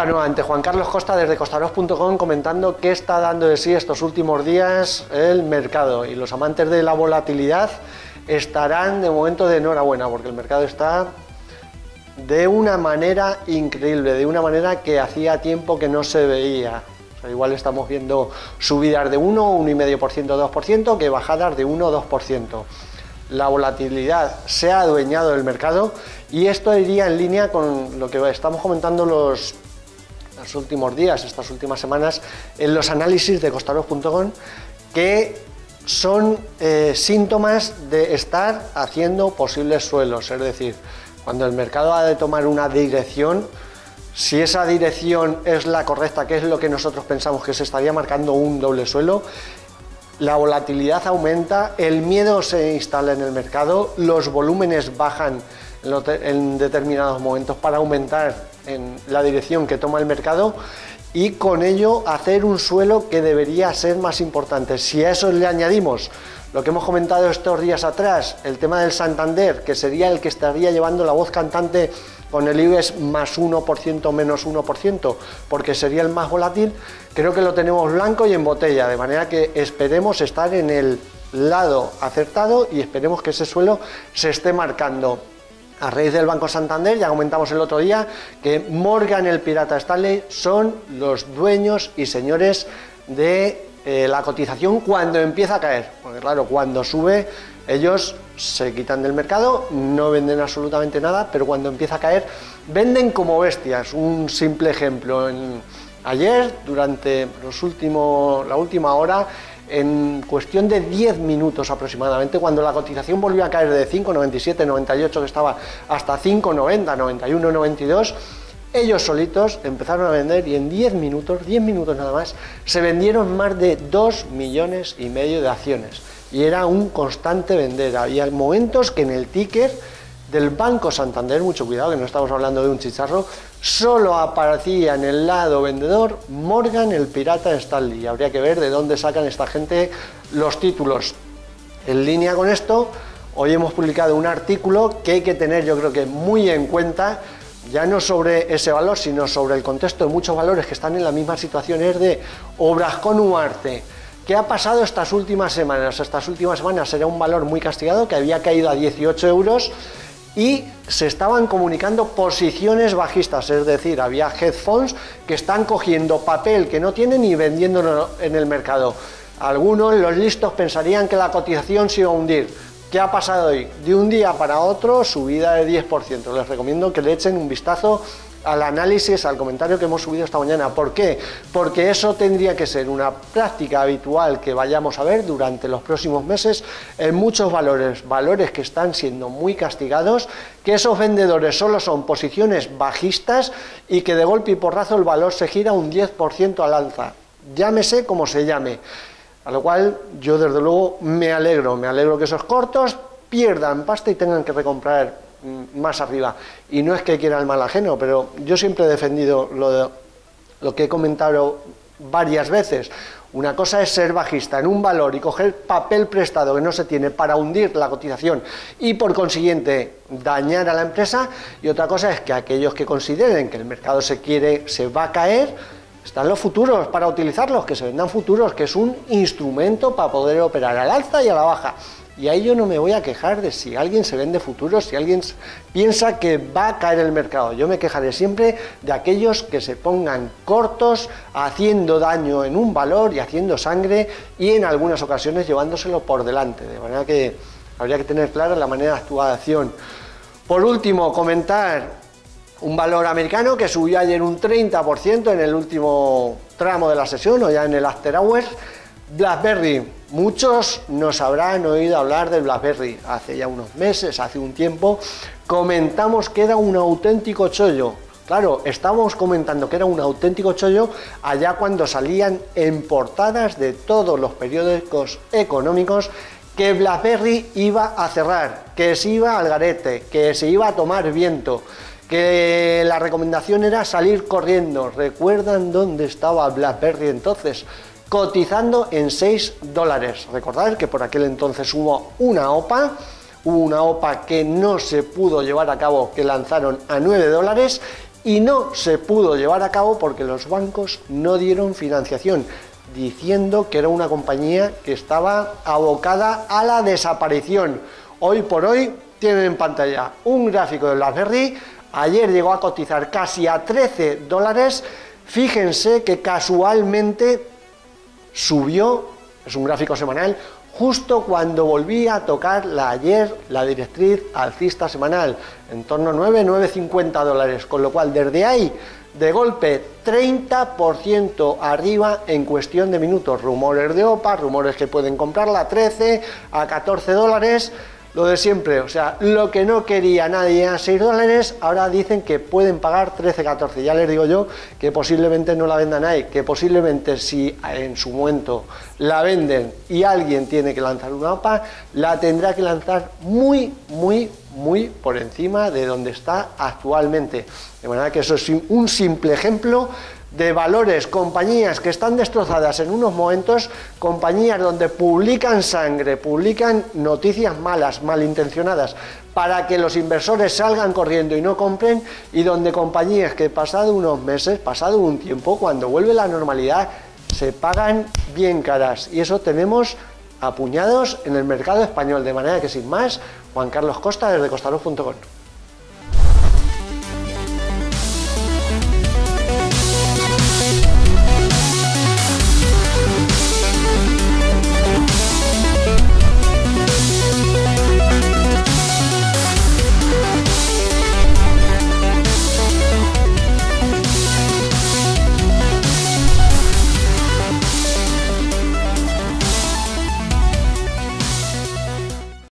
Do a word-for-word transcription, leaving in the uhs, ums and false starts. Hola nuevamente, Juan Carlos Costa desde costaros punto com comentando qué está dando de sí estos últimos días el mercado, y los amantes de la volatilidad estarán de momento de enhorabuena porque el mercado está de una manera increíble, de una manera que hacía tiempo que no se veía. O sea, igual estamos viendo subidas de uno, uno coma cinco por ciento, dos por ciento, que bajadas de uno, dos por ciento. La volatilidad se ha adueñado del mercado y esto iría en línea con lo que estamos comentando los, los últimos días, estas últimas semanas, en los análisis de costaros punto com, que son eh, síntomas de estar haciendo posibles suelos. Es decir, cuando el mercado ha de tomar una dirección, si esa dirección es la correcta, que es lo que nosotros pensamos, que se estaría marcando un doble suelo, la volatilidad aumenta, el miedo se instala en el mercado, los volúmenes bajan en determinados momentos para aumentar en la dirección que toma el mercado y con ello hacer un suelo que debería ser más importante. Si a eso le añadimos lo que hemos comentado estos días atrás, el tema del Santander, que sería el que estaría llevando la voz cantante con el IBEX más uno por ciento, menos uno por ciento, porque sería el más volátil, creo que lo tenemos blanco y en botella, de manera que esperemos estar en el lado acertado y esperemos que ese suelo se esté marcando. A raíz del Banco Santander, ya comentamos el otro día, que Morgan, el pirata Stanley, son los dueños y señores de eh, la cotización cuando empieza a caer, porque claro, cuando sube, ellos se quitan del mercado, no venden absolutamente nada, pero cuando empieza a caer, venden como bestias. Un simple ejemplo, en, ayer, durante los últimos, la última hora, en cuestión de diez minutos aproximadamente, cuando la cotización volvió a caer de cinco noventa y siete, noventa y ocho, que estaba hasta cinco noventa, noventa y uno, noventa y dos, ellos solitos empezaron a vender y en diez minutos, diez minutos nada más, se vendieron más de dos millones y medio de acciones. Y era un constante vender. Había momentos que en el ticker del Banco Santander, mucho cuidado que no estamos hablando de un chicharro, solo aparecía en el lado vendedor Morgan, el pirata Stanley. Habría que ver de dónde sacan esta gente los títulos. En línea con esto, hoy hemos publicado un artículo que hay que tener, yo creo que muy en cuenta, ya no sobre ese valor, sino sobre el contexto de muchos valores que están en la misma situación, es de Obras con Uarte. ¿Qué ha pasado estas últimas semanas? Estas últimas semanas era un valor muy castigado que había caído a dieciocho euros y se estaban comunicando posiciones bajistas, es decir, había hedge funds que están cogiendo papel que no tienen y vendiéndolo en el mercado. Algunos, los listos, pensarían que la cotización se iba a hundir. ¿Qué ha pasado hoy? De un día para otro, subida de diez por ciento. Les recomiendo que le echen un vistazo al análisis, al comentario que hemos subido esta mañana. ¿Por qué? Porque eso tendría que ser una práctica habitual que vayamos a ver durante los próximos meses en muchos valores, valores que están siendo muy castigados, que esos vendedores solo son posiciones bajistas y que de golpe y porrazo el valor se gira un diez por ciento al alza, llámese como se llame. A lo cual yo desde luego me alegro, me alegro que esos cortos pierdan pasta y tengan que recomprar más arriba, y no es que quiera el mal ajeno, pero yo siempre he defendido lo, de, lo que he comentado varias veces. Una cosa es ser bajista en un valor y coger papel prestado que no se tiene para hundir la cotización y por consiguiente dañar a la empresa, y otra cosa es que aquellos que consideren que el mercado se quiere, se va a caer, están los futuros para utilizarlos, que se vendan futuros, que es un instrumento para poder operar al alza y a la baja. Y ahí yo no me voy a quejar de si alguien se vende futuros, si alguien piensa que va a caer el mercado. Yo me quejaré siempre de aquellos que se pongan cortos haciendo daño en un valor y haciendo sangre y en algunas ocasiones llevándoselo por delante. De manera que habría que tener clara la manera de actuación. Por último, comentar un valor americano que subió ayer un treinta por ciento en el último tramo de la sesión o ya en el after hours. BlackBerry. Muchos nos habrán oído hablar de BlackBerry hace ya unos meses, hace un tiempo, comentamos que era un auténtico chollo. Claro, estábamos comentando que era un auténtico chollo allá cuando salían en portadas de todos los periódicos económicos que BlackBerry iba a cerrar, que se iba al garete, que se iba a tomar viento, que la recomendación era salir corriendo. ¿Recuerdan dónde estaba BlackBerry entonces? Cotizando en seis dólares. Recordad que por aquel entonces hubo una OPA, hubo una OPA que no se pudo llevar a cabo, que lanzaron a nueve dólares y no se pudo llevar a cabo porque los bancos no dieron financiación, diciendo que era una compañía que estaba abocada a la desaparición. Hoy por hoy tienen en pantalla un gráfico de BlackBerry. Ayer llegó a cotizar casi a trece dólares. Fíjense que casualmente subió, es un gráfico semanal, justo cuando volví a tocar la ayer la directriz alcista semanal, en torno a nueve, nueve cincuenta dólares, con lo cual desde ahí, de golpe, treinta por ciento arriba en cuestión de minutos. Rumores de OPA, rumores que pueden comprarla a trece, a catorce dólares, lo de siempre. O sea, lo que no quería nadie a seis dólares, ahora dicen que pueden pagar trece, catorce. Ya les digo yo que posiblemente no la vendan ahí, que posiblemente si en su momento la venden y alguien tiene que lanzar una OPA, la tendrá que lanzar muy, muy, muy por encima de donde está actualmente. De manera que eso es un simple ejemplo de valores, compañías que están destrozadas en unos momentos, compañías donde publican sangre, publican noticias malas, malintencionadas, para que los inversores salgan corriendo y no compren, y donde compañías que pasado unos meses, pasado un tiempo, cuando vuelve la normalidad, se pagan bien caras. Y eso tenemos a puñados en el mercado español. De manera que, sin más, Juan Carlos Costa desde costaros punto com.